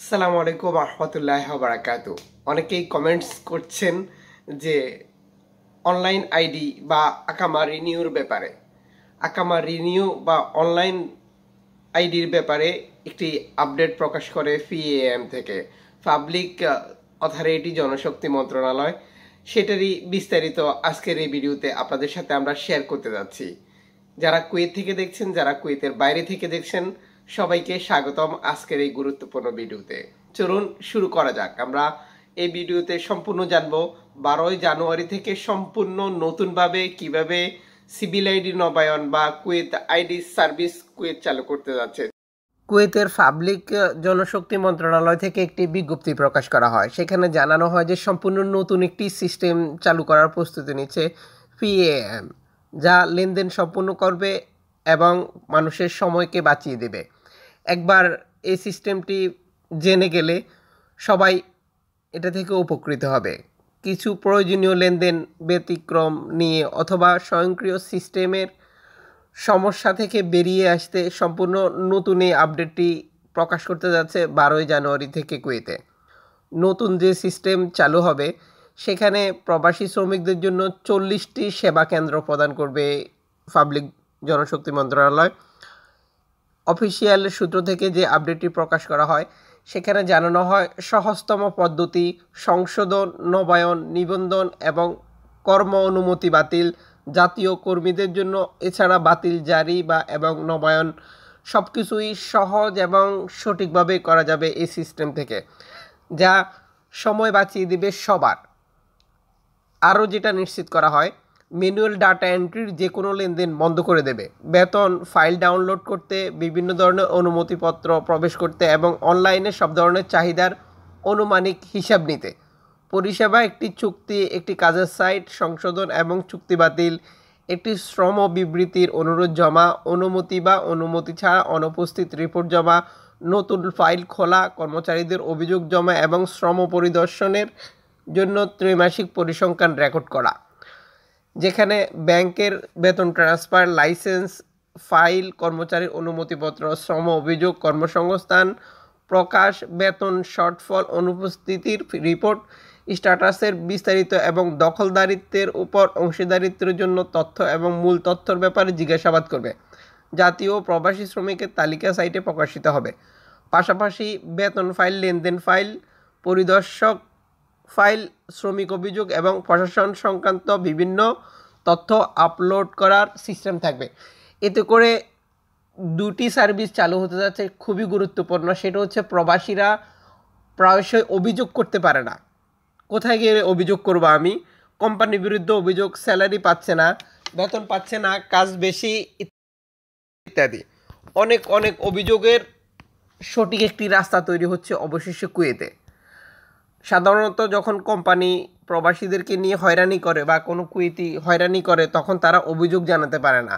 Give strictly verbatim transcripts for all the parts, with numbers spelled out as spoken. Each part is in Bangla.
আসসালামু আলাইকুম রাহমাতুল্লাহি ওয়া বারাকাতুহু। অনেকেই কমেন্টস করছেন যে অনলাইন আইডি বা আকামা রিনিউর ব্যাপারে, আকামা রিনিউ বা অনলাইন আইডির ব্যাপারে একটি আপডেট প্রকাশ করে পিএএম থেকে, পাবলিক অথরিটি জনশক্তি মন্ত্রণালয়। সেটারই বিস্তারিত আজকের এই ভিডিওতে আপনাদের সাথে আমরা শেয়ার করতে যাচ্ছি। যারা কুয়েত থেকে দেখছেন, যারা কুয়েতের বাইরে থেকে দেখছেন, সবাইকে স্বাগতম আজকের এই গুরুত্বপূর্ণ ভিডিওতে। চলুন শুরু করা যাক। আমরা এই ভিডিওতে সম্পূর্ণ জানব বারোই জানুয়ারি থেকে সম্পূর্ণ নতুনভাবে কিভাবে সিভিল আইডি নবায়ন বা কুয়েত আইডি সার্ভিস কুয়েত চালু করতে যাচ্ছে। কুয়েতের পাবলিক জনশক্তি মন্ত্রণালয় থেকে একটি বিজ্ঞপ্তি প্রকাশ করা হয়, সেখানে জানানো হয় যে সম্পূর্ণ নতুন একটি সিস্টেম চালু করার প্রস্তুতি নিচ্ছে পিএএম, যা লেনদেন সম্পূর্ণ করবে এবং মানুষের সময়কে বাঁচিয়ে দেবে। একবার এই সিস্টেমটি জেনে গেলে সবাই এটা থেকে উপকৃত হবে। কিছু প্রয়োজনীয় লেনদেন ব্যতিক্রম নিয়ে অথবা স্বয়ংক্রিয় সিস্টেমের সমস্যা থেকে বেরিয়ে আসতে সম্পূর্ণ নতুন এই আপডেটটি প্রকাশ করতে যাচ্ছে বারোই জানুয়ারি থেকে কুয়েতে। নতুন যে সিস্টেম চালু হবে সেখানে প্রবাসী শ্রমিকদের জন্য চল্লিশটি সেবা কেন্দ্র প্রদান করবে পাবলিক জনশক্তি মন্ত্রণালয়। অফিসিয়াল সূত্র থেকে যে আপডেটটি প্রকাশ করা হয় সেখানে জানানো হয় সহজতম পদ্ধতি, সংশোধন, নবায়ন, নিবন্ধন এবং কর্ম অনুমতি বাতিল জাতীয় কর্মীদের জন্য। এছাড়া বাতিল, জারি বা এবং নবায়ন সব কিছুই সহজ এবং সঠিকভাবে করা যাবে এই সিস্টেম থেকে, যা সময় বাঁচিয়ে দিবে সবার। আরও যেটা নিশ্চিত করা হয়, ম্যানুয়াল ডাটা এন্ট্রির যে কোনো লেনদেন বন্ধ করে দেবে। বেতন ফাইল ডাউনলোড করতে, বিভিন্ন ধরনের অনুমতিপত্র প্রবেশ করতে এবং অনলাইনে সব ধরনের চাহিদার অনুমানিক হিসাব নিতে। পরিষেবা একটি চুক্তি, একটি কাজের সাইট, সংশোধন এবং চুক্তি বাতিল, একটি শ্রম বিবৃতির অনুরোধ জমা, অনুমতি বা অনুমতি ছাড়া অনুপস্থিত রিপোর্ট জমা, নতুন ফাইল খোলা, কর্মচারীদের অভিযোগ জমা এবং শ্রম পরিদর্শনের জন্য ত্রৈমাসিক পরিসংখ্যান রেকর্ড করা, যেখানে ব্যাংকের বেতন ট্রান্সফার, লাইসেন্স, ফাইল, কর্মচারীর অনুমতিপত্র, শ্রম অভিযোগ, কর্মসংস্থান প্রকাশ, বেতন শর্টফল, অনুপস্থিতির রিপোর্ট, স্ট্যাটাসের বিস্তারিত এবং দখলদারিত্বের উপর অংশীদারিত্বের জন্য তথ্য এবং মূল তথ্যর ব্যাপারে জিজ্ঞাসাবাদ করবে। জাতীয় প্রবাসী শ্রমিকের তালিকা সাইটে প্রকাশিত হবে। পাশাপাশি বেতন ফাইল, লেনদেন ফাইল, পরিদর্শক ফাইল, শ্রমিক অভিযোগ এবং প্রশাসন সংক্রান্ত বিভিন্ন তথ্য আপলোড করার সিস্টেম থাকবে। এতে করে দুটি সার্ভিস চালু হতে যাচ্ছে খুবই গুরুত্বপূর্ণ। সেটা হচ্ছে প্রবাসীরা প্রায়শই অভিযোগ করতে পারে না। কোথায় গিয়ে অভিযোগ করব আমি? কোম্পানির বিরুদ্ধে অভিযোগ, স্যালারি পাচ্ছে না, বেতন পাচ্ছে না, কাজ বেশি ইত্যাদি অনেক অনেক অভিযোগের সঠিক একটি রাস্তা তৈরি হচ্ছে অবশেষে কুয়েতে। সাধারণত যখন কোম্পানি প্রবাসীদেরকে নিয়ে হয়রানি করে বা কোনো কুয়েতি হয়রানি করে তখন তারা অভিযোগ জানাতে পারে না,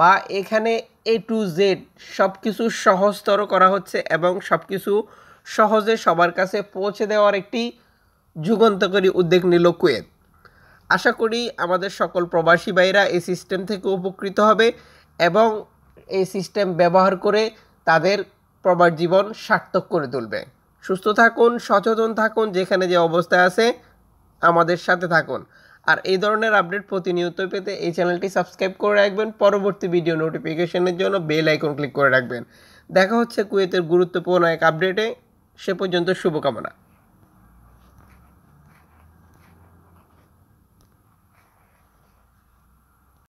বা এখানে এ টু জেড সব কিছু সহজতর করা হচ্ছে এবং সব কিছু সহজে সবার কাছে পৌঁছে দেওয়ার একটি যুগান্তকারী উদ্যোগ নিল কুয়েত। আশা করি আমাদের সকল প্রবাসী ভাইরা এই সিস্টেম থেকে উপকৃত হবে এবং এই সিস্টেম ব্যবহার করে তাদের প্রবাস জীবন সার্থক করে তুলবে। সুস্থ থাকুন, সচেতন থাকুন, যেখানে যে অবস্থায় আছে আমাদের সাথে থাকুন। আর এই ধরনের আপডেট প্রতিনিয়ত পেতে এই চ্যানেলটি সাবস্ক্রাইব করে রাখবেন। পরবর্তী ভিডিও নোটিফিকেশনের জন্য বেল আইকন ক্লিক করে রাখবেন। দেখা হচ্ছে কুয়েতের গুরুত্বপূর্ণ এক আপডেটে। সে পর্যন্ত শুভকামনা।